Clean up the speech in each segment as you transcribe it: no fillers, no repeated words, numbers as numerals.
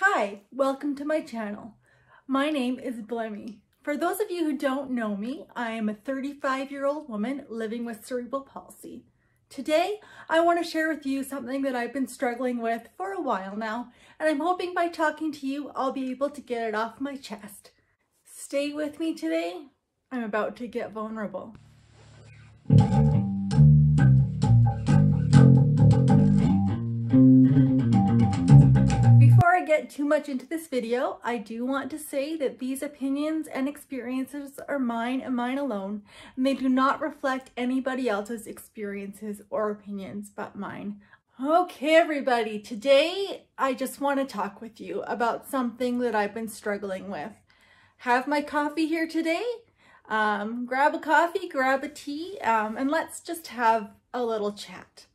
Hi, welcome to my channel. My name is Blemi. For those of you who don't know me, I am a 35-year-old woman living with cerebral palsy. Today, I want to share with you something that I've been struggling with for a while now, and I'm hoping by talking to you, I'll be able to get it off my chest. Stay with me today. I'm about to get vulnerable. Get too much into this video, I do want to say that these opinions and experiences are mine and mine alone, and they do not reflect anybody else's experiences or opinions but mine. Okay everybody, today I just want to talk with you about something that I've been struggling with. Have my coffee here today, grab a coffee, grab a tea, and let's just have a little chat.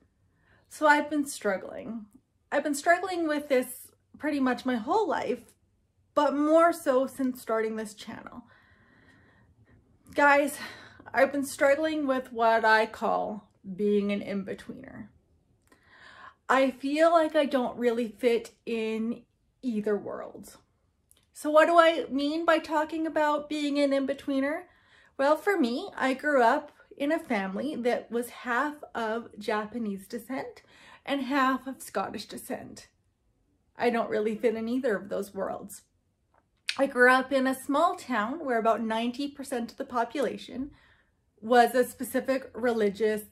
So I've been struggling with this pretty much my whole life, but more so since starting this channel. Guys, I've been struggling with what I call being an in-betweener. I feel like I don't really fit in either world. So what do I mean by talking about being an in-betweener? Well, for me, I grew up in a family that was half of Japanese descent and half of Scottish descent. I don't really fit in either of those worlds. I grew up in a small town where about 90% of the population was a specific religious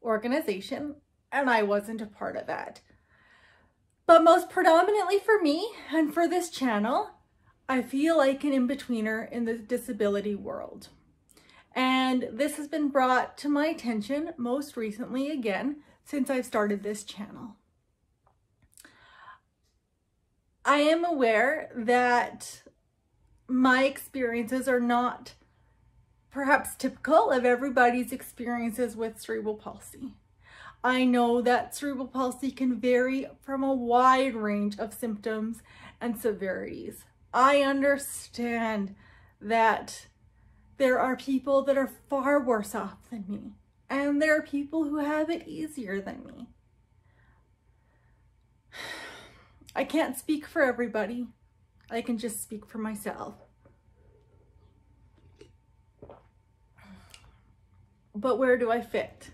organization, and I wasn't a part of that. But most predominantly for me and for this channel, I feel like an in-betweener in the disability world. And this has been brought to my attention most recently again since I've started this channel. I am aware that my experiences are not perhaps typical of everybody's experiences with cerebral palsy. I know that cerebral palsy can vary from a wide range of symptoms and severities. I understand that there are people that are far worse off than me, and there are people who have it easier than me. I can't speak for everybody. I can just speak for myself. But where do I fit?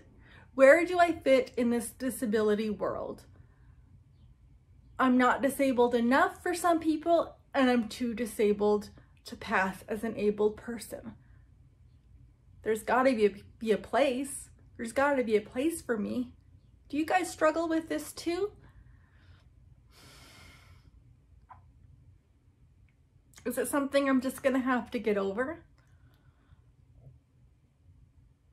Where do I fit in this disability world? I'm not disabled enough for some people, and I'm too disabled to pass as an abled person. There's gotta be a place. There's gotta be a place for me. Do you guys struggle with this too? Is it something I'm just gonna have to get over?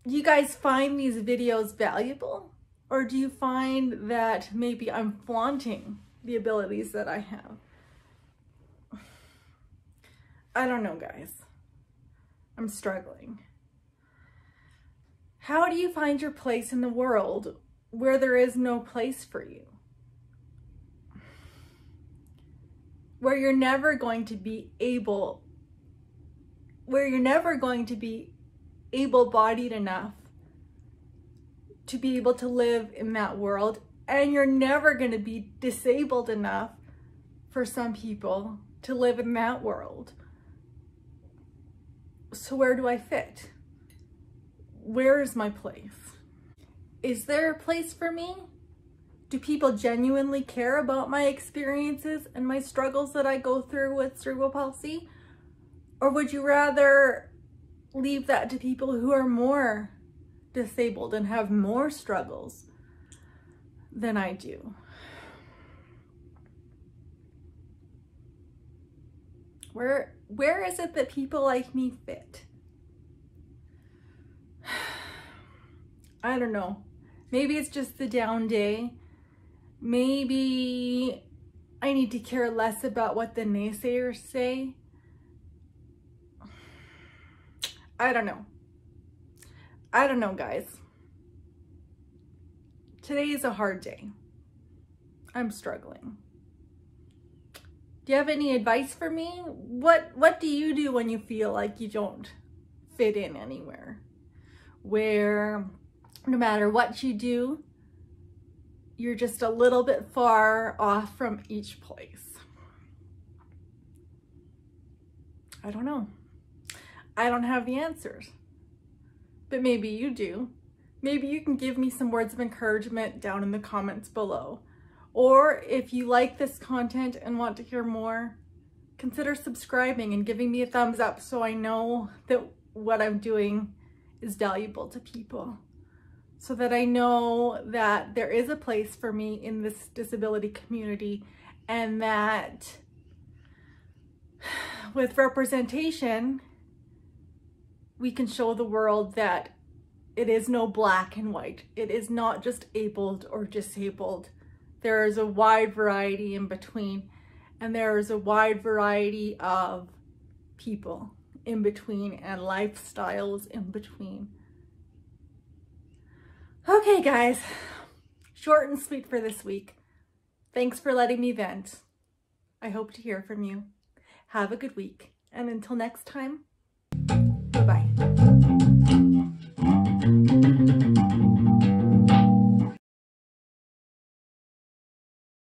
Do you guys find these videos valuable? Or do you find that maybe I'm flaunting the abilities that I have? I don't know, guys. I'm struggling. How do you find your place in the world where there is no place for you? Where you're never going to be able, where you're never going to be able-bodied enough to be able to live in that world, and you're never going to be disabled enough for some people to live in that world. So where do I fit? Where is my place? Is there a place for me? Do people genuinely care about my experiences and my struggles that I go through with cerebral palsy? Or would you rather leave that to people who are more disabled and have more struggles than I do? Where is it that people like me fit? I don't know. Maybe it's just the down day. Maybe I need to care less about what the naysayers say. I don't know. I don't know, guys. Today is a hard day. I'm struggling. Do you have any advice for me? What do you do when you feel like you don't fit in anywhere? Where no matter what you do, you're just a little bit far off from each place. I don't know. I don't have the answers, but maybe you do. Maybe you can give me some words of encouragement down in the comments below. Or if you like this content and want to hear more, consider subscribing and giving me a thumbs up so I know that what I'm doing is valuable to people, so that I know that there is a place for me in this disability community, and that with representation, we can show the world that it is no black and white. It is not just abled or disabled. There is a wide variety in between, and there is a wide variety of people in between and lifestyles in between. Okay guys, short and sweet for this week. Thanks for letting me vent. I hope to hear from you. Have a good week, and until next time, bye-bye.